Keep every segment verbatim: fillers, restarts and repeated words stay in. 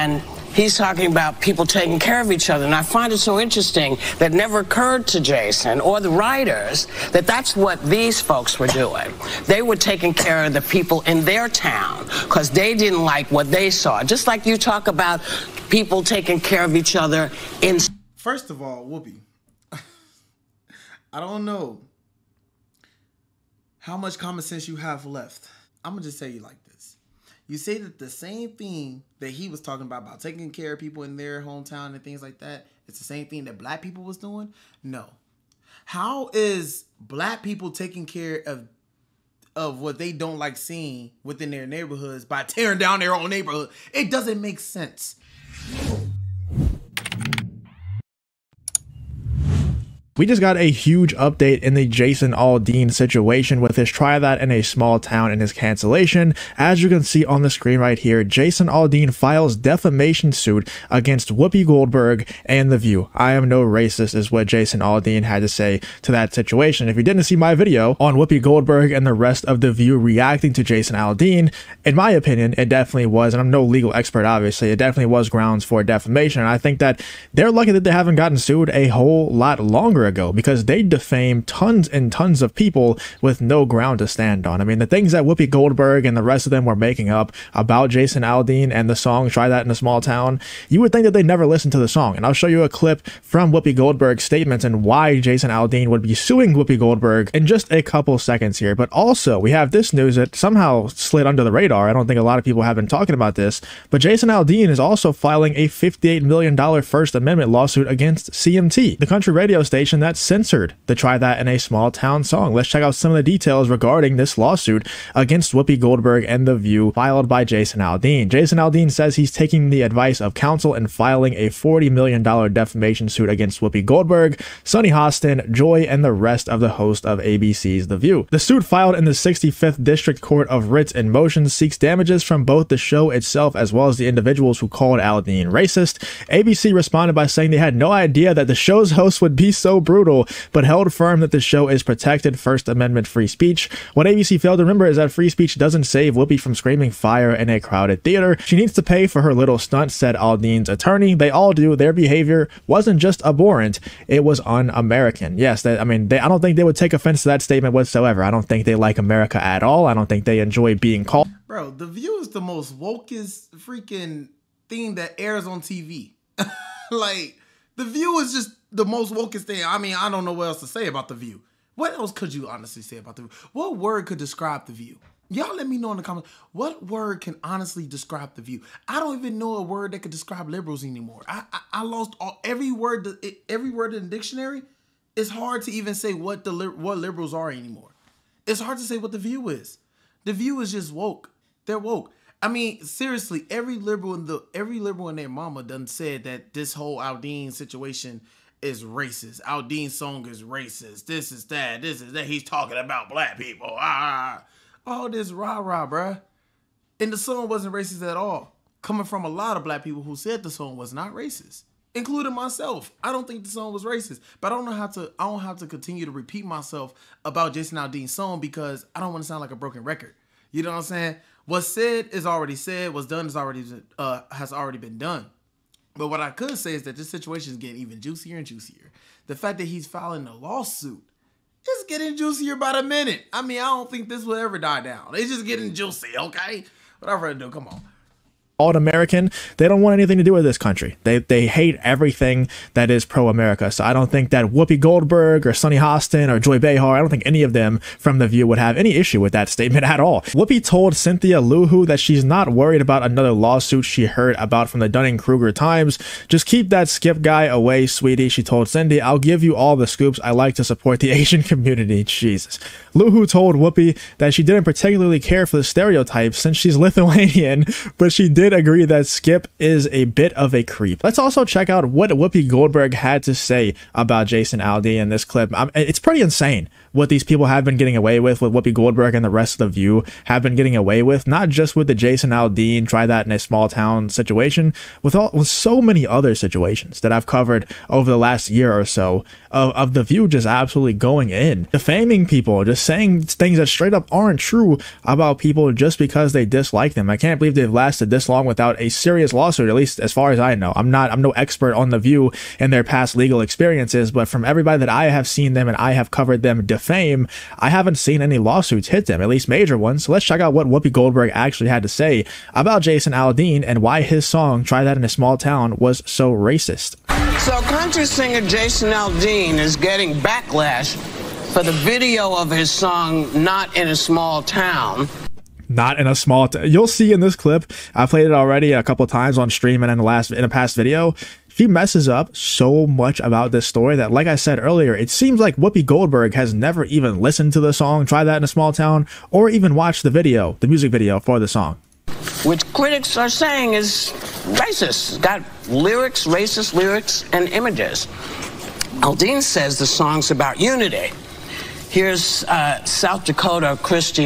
and he's talking about people taking care of each other. And I find it so interesting that never occurred to Jason or the writers that that's what these folks were doing. They were taking care of the people in their town because they didn't like what they saw. Just like you talk about people taking care of each other in... First of all, Whoopi, I don't know how much common sense you have left. I'm going to just tell you like this. You say that the same thing that he was talking about, about taking care of people in their hometown and things like that, it's the same thing that black people was doing? No. How is black people taking care of of what they don't like seeing within their neighborhoods by tearing down their own neighborhood? It doesn't make sense. We just got a huge update in the Jason Aldean situation with his Try That in a Small Town and his cancellation. As you can see on the screen right here, Jason Aldean files defamation suit against Whoopi Goldberg and The View. I am no racist is what Jason Aldean had to say to that situation. If you didn't see my video on Whoopi Goldberg and the rest of The View reacting to Jason Aldean, in my opinion, it definitely was, and I'm no legal expert obviously, it definitely was grounds for defamation. And I think that they're lucky that they haven't gotten sued a whole lot longer ago, because they defamed tons and tons of people with no ground to stand on. I mean, the things that Whoopi Goldberg and the rest of them were making up about Jason Aldean and the song Try That in a Small Town, you would think that they never listened to the song. And I'll show you a clip from Whoopi Goldberg's statements and why Jason Aldean would be suing Whoopi Goldberg in just a couple seconds here. But also, we have this news that somehow slid under the radar. I don't think a lot of people have been talking about this, but Jason Aldean is also filing a fifty-eight million dollar First Amendment lawsuit against C M T, the country radio station that censored the Try That in a Small Town song. Let's check out some of the details regarding this lawsuit against Whoopi Goldberg and The View filed by Jason Aldean. Jason Aldean says he's taking the advice of counsel and filing a forty million dollar defamation suit against Whoopi Goldberg, Sonny Hostin, Joy, and the rest of the host of A B C's The View. The suit filed in the sixty-fifth District Court of Writs and Motions seeks damages from both the show itself as well as the individuals who called Aldean racist. A B C responded by saying they had no idea that the show's hosts would be so brutal, but held firm that the show is protected First Amendment free speech. What A B C failed to remember is that free speech doesn't save Whoopi from screaming fire in a crowded theater. She needs to pay for her little stunt, said Aldean's attorney. They all do. Their behavior wasn't just abhorrent, it was un-American. Yes, they, I mean, they, I don't think they would take offense to that statement whatsoever. I don't think they like America at all. I don't think they enjoy being called. Bro, The View is the most wokest freaking thing that airs on T V. Like, The View is just the most wokest thing. I mean, I don't know what else to say about The View. What else could you honestly say about The View? What word could describe The View? Y'all let me know in the comments. What word can honestly describe The View? I don't even know a word that could describe liberals anymore. I I, I lost all, every word. Every word in the dictionary. It's hard to even say what the what liberals are anymore. It's hard to say what The View is. The View is just woke. They're woke. I mean, seriously, every liberal in the every liberal and their mama done said that this whole Aldean situation is racist. Aldean's song is racist. This is that. This is that. He's talking about black people. Ah, all this rah rah, bruh. And the song wasn't racist at all. Coming from a lot of black people who said the song was not racist, including myself. I don't think the song was racist, but I don't know how to. I don't have to continue to repeat myself about Jason Aldean's song because I don't want to sound like a broken record. You know what I'm saying? What's said is already said. What's done is already uh, has already been done. But what I could say is that this situation is getting even juicier and juicier. The fact that he's filing a lawsuit is getting juicier by the minute. I mean, I don't think this will ever die down. It's just getting juicy, okay? Whatever I do, come on. All American, they don't want anything to do with this country. They they hate everything that is pro-America. So I don't think that Whoopi Goldberg or Sonny Hostin or Joy Behar, I don't think any of them from The View would have any issue with that statement at all. Whoopi told Cynthia Luhu that she's not worried about another lawsuit she heard about from the Dunning-Kruger Times. Just keep that Skip guy away, sweetie, she told Cindy. I'll give you all the scoops. I like to support the Asian community. Jesus. Luhu told Whoopi that she didn't particularly care for the stereotypes since she's Lithuanian, but she did agree that Skip is a bit of a creep. Let's also check out what Whoopi Goldberg had to say about Jason Aldean in this clip. I'm, it's pretty insane what these people have been getting away with, what Whoopi Goldberg and the rest of The View have been getting away with, not just with the Jason Aldean Try That in a Small Town situation, with, all, with so many other situations that I've covered over the last year or so of, of The View just absolutely going in, defaming people, just saying things that straight up aren't true about people just because they dislike them. I can't believe they've lasted this long without a serious lawsuit, at least as far as I know. I'm not, I'm no expert on The View and their past legal experiences, but from everybody that I have seen them and I have covered them defame, I haven't seen any lawsuits hit them, at least major ones. So let's check out what Whoopi Goldberg actually had to say about Jason Aldean and why his song, Try That in a Small Town, was so racist. So country singer Jason Aldean is getting backlash for the video of his song, Not in a Small Town. Not in a small town. You'll see in this clip, I played it already a couple times on stream and in the last in a past video. She messes up so much about this story that, like I said earlier, it seems like Whoopi Goldberg has never even listened to the song Try That in a Small Town or even watched the video, the music video for the song. Which critics are saying is racist. It's got lyrics, racist lyrics, and images. Aldean says the song's about unity. Here's uh, South Dakota Kristi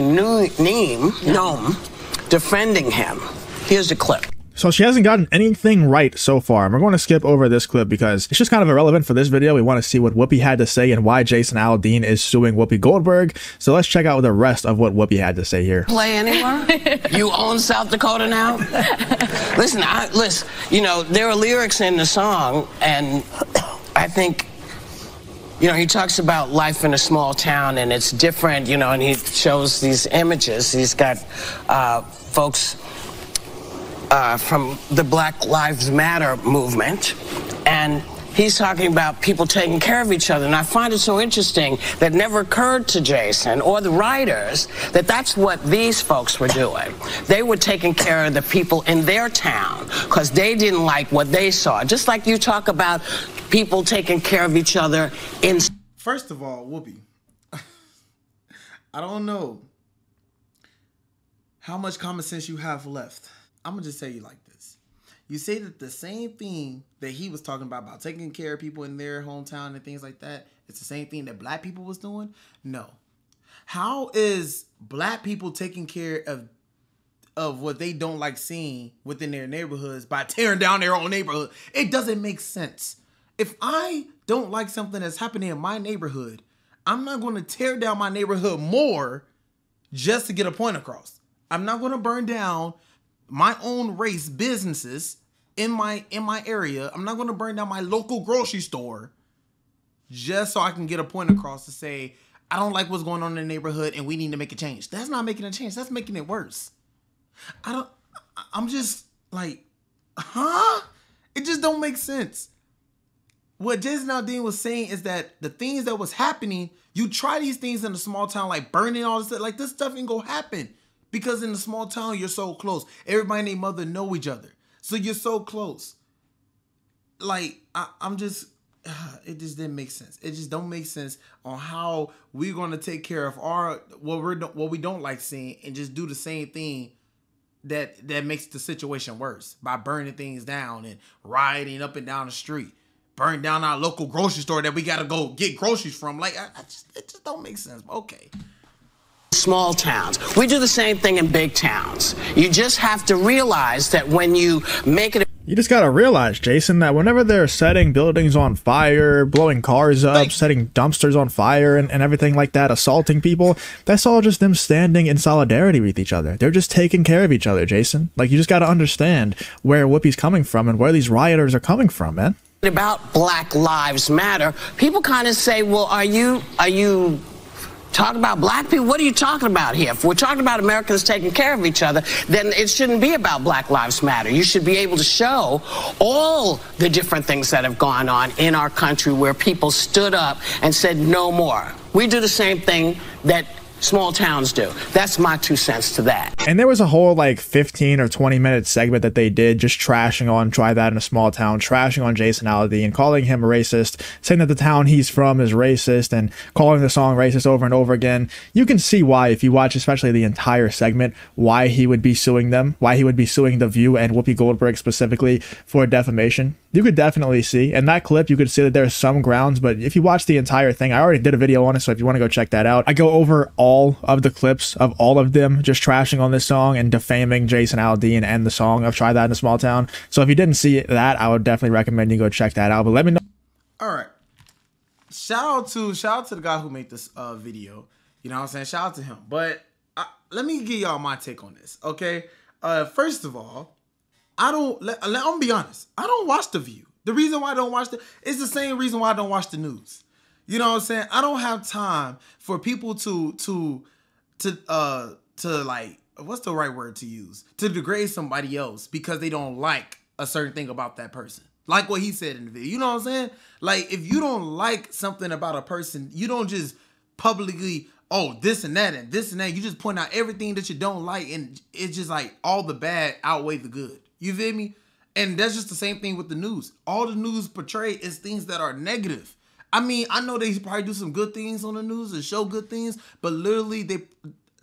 Noem defending him. Here's a clip. So she hasn't gotten anything right so far. We're going to skip over this clip because it's just kind of irrelevant for this video. We want to see what Whoopi had to say and why Jason Aldean is suing Whoopi Goldberg. So let's check out the rest of what Whoopi had to say here. Play anywhere? You own South Dakota now? Listen, I, listen, you know, there are lyrics in the song, and I think... You know, he talks about life in a small town and it's different, you know, and he shows these images. He's got uh, folks uh, from the Black Lives Matter movement, and he's talking about people taking care of each other. And I find it so interesting that never occurred to Jason or the writers that that's what these folks were doing. They were taking care of the people in their town because they didn't like what they saw. Just like you talk about people taking care of each other in... First of all, Whoopi, I don't know how much common sense you have left. I'm going to just tell you like this. You say that the same thing that he was talking about, about taking care of people in their hometown and things like that, it's the same thing that black people was doing? No. How is black people taking care of of what they don't like seeing within their neighborhoods by tearing down their own neighborhood? It doesn't make sense. If I don't like something that's happening in my neighborhood, I'm not going to tear down my neighborhood more just to get a point across. I'm not going to burn down my own race businesses in my in my area. I'm not going to burn down my local grocery store just so I can get a point across to say, I don't like what's going on in the neighborhood and we need to make a change. That's not making a change. That's making it worse. I don't, I'm just like, huh? It just don't make sense. What Jason Aldean was saying is that the things that was happening, you try these things in a small town, like burning all this stuff, like this stuff ain't gonna happen. Because in a small town, you're so close. Everybody and their mother know each other. So you're so close. Like, I, I'm just, it just didn't make sense. It just don't make sense on how we're gonna take care of our, what, we're, what we don't like seeing and just do the same thing that, that makes the situation worse by burning things down and rioting up and down the street. Burn down our local grocery store that we gotta go get groceries from. Like, I, I just, it just don't make sense. Okay. Small towns. We do the same thing in big towns. You just have to realize that when you make it... You just gotta realize, Jason, that whenever they're setting buildings on fire, blowing cars up, like, setting dumpsters on fire and, and everything like that, assaulting people, that's all just them standing in solidarity with each other. They're just taking care of each other, Jason. Like, you just gotta understand where Whoopi's coming from and where these rioters are coming from, man. About Black Lives Matter, people kind of say, well, are you are you talking about black people? What are you talking about here? If we're talking about Americans taking care of each other, then it shouldn't be about Black Lives Matter. You should be able to show all the different things that have gone on in our country where people stood up and said no more. We do the same thing that small towns do. That's my two cents to that. And there was a whole like fifteen or twenty minute segment that they did just trashing on Try That in a Small Town, trashing on Jason Aldean and calling him racist, saying that the town he's from is racist and calling the song racist over and over again. You can see why, if you watch especially the entire segment, why he would be suing them, why he would be suing The View and Whoopi Goldberg specifically for defamation. You could definitely see in that clip, you could see that there's some grounds, but if you watch the entire thing, I already did a video on it, so if you want to go check that out, I go over all of the clips of all of them just trashing on this song and defaming Jason Aldean and the song of Try That in a Small Town. So if you didn't see that, I would definitely recommend you go check that out, but let me know. All right, shout out to shout out to the guy who made this uh video, you know what I'm saying, shout out to him, but I, let me give y'all my take on this. Okay, uh first of all, I don't, let, let, I'm gonna be honest, I don't watch The View. The reason why I don't watch the, it's the same reason why I don't watch the news. You know what I'm saying? I don't have time for people to, to, to, uh, to like, what's the right word to use? To degrade somebody else because they don't like a certain thing about that person. Like what he said in the video, you know what I'm saying? Like, if you don't like something about a person, you don't just publicly, oh, this and that and this and that. You just point out everything that you don't like, and it's just like all the bad outweigh the good. You feel me? And that's just the same thing with the news. All the news portrayed is things that are negative. I mean, I know they probably do some good things on the news and show good things, but literally they...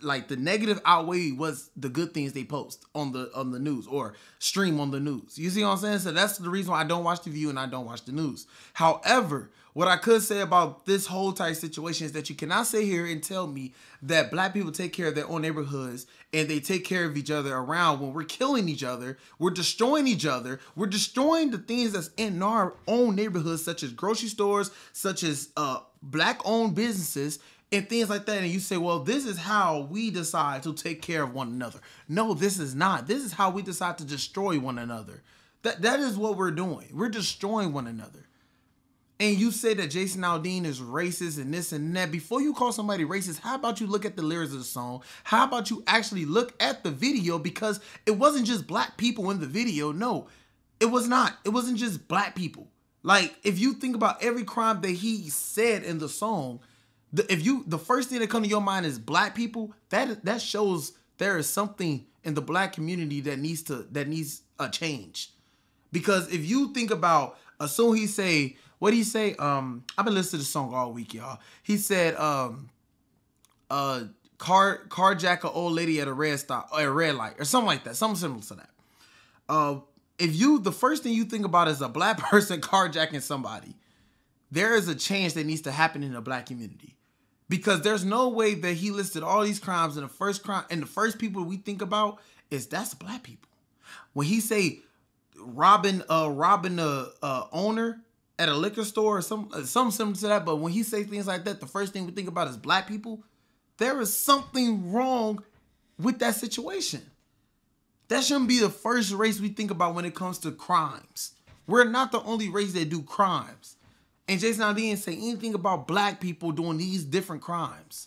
like the negative outweigh was the good things they post on the on the news or stream on the news. You see what I'm saying? So that's the reason why I don't watch The View and I don't watch the news. However, what I could say about this whole type of situation is that you cannot sit here and tell me that black people take care of their own neighborhoods and they take care of each other around when we're killing each other, we're destroying each other, we're destroying the things that's in our own neighborhoods, such as grocery stores, such as uh, black-owned businesses, and things like that, and you say, well, this is how we decide to take care of one another. No, this is not. This is how we decide to destroy one another. That, that is what we're doing. We're destroying one another. And you say that Jason Aldean is racist and this and that. Before you call somebody racist, how about you look at the lyrics of the song? How about you actually look at the video? Because it wasn't just black people in the video. No, it was not. It wasn't just black people. Like, if you think about every crime that he said in the song, The, if you, the first thing that comes to your mind is black people, that that shows there is something in the black community that needs to that needs a change. Because if you think about, assume he say, what did he say? Um, I've been listening to the song all week, y'all. He said, um, uh, car carjack an old lady at a red stop, or a red light, or something like that, something similar to that. Uh, if you, the first thing you think about is a black person carjacking somebody, there is a change that needs to happen in the black community. Because there's no way that he listed all these crimes and the first crime and the first people we think about is that's black people. When he say robbing uh robbing a, a owner at a liquor store or some something similar to that, but when he say things like that, the first thing we think about is black people. There is something wrong with that situation. That shouldn't be the first race we think about when it comes to crimes. We're not the only race that do crimes. And Jason Aldean say anything about black people doing these different crimes.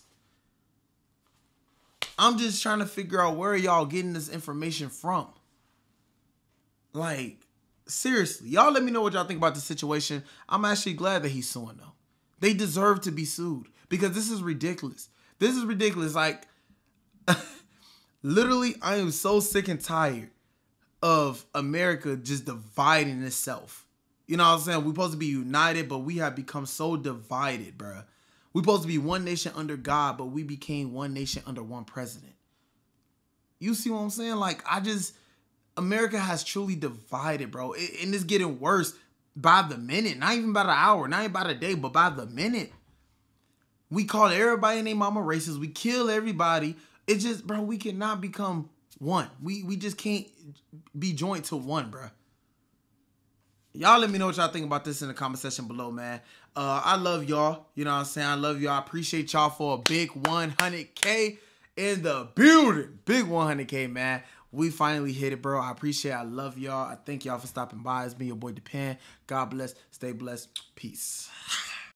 I'm just trying to figure out where y'all getting this information from. Like, seriously, y'all let me know what y'all think about the situation. I'm actually glad that he's suing though. They deserve to be sued because this is ridiculous. This is ridiculous. Like, literally, I am so sick and tired of America just dividing itself. You know what I'm saying? We're supposed to be united, but we have become so divided, bruh. We're supposed to be one nation under God, but we became one nation under one president. You see what I'm saying? Like, I just, America has truly divided, bro. It, and it's getting worse by the minute. Not even by the hour, not even by the day, but by the minute. We call everybody and their mama racist. We kill everybody. It's just, bro, we cannot become one. We, we just can't be joined to one, bruh. Y'all let me know what y'all think about this in the comment section below, man. Uh, I love y'all. You know what I'm saying? I love y'all. I appreciate y'all for a big one hundred K in the building. Big one hundred K, man. We finally hit it, bro. I appreciate it. I love y'all. I thank y'all for stopping by. It's been your boy, Depend. God bless. Stay blessed. Peace.